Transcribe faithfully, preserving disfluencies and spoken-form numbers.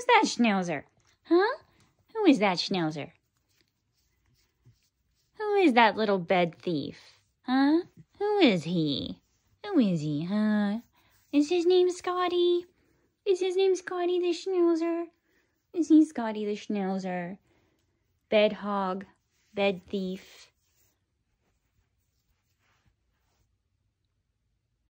Who's that schnauzer? Huh? Who is that schnauzer? Who is that little bed thief? Huh? Who is he? Who is he, huh? Is his name Scotty? Is his name Scotty the schnauzer? Is he Scotty the schnauzer? Bed hog, bed thief.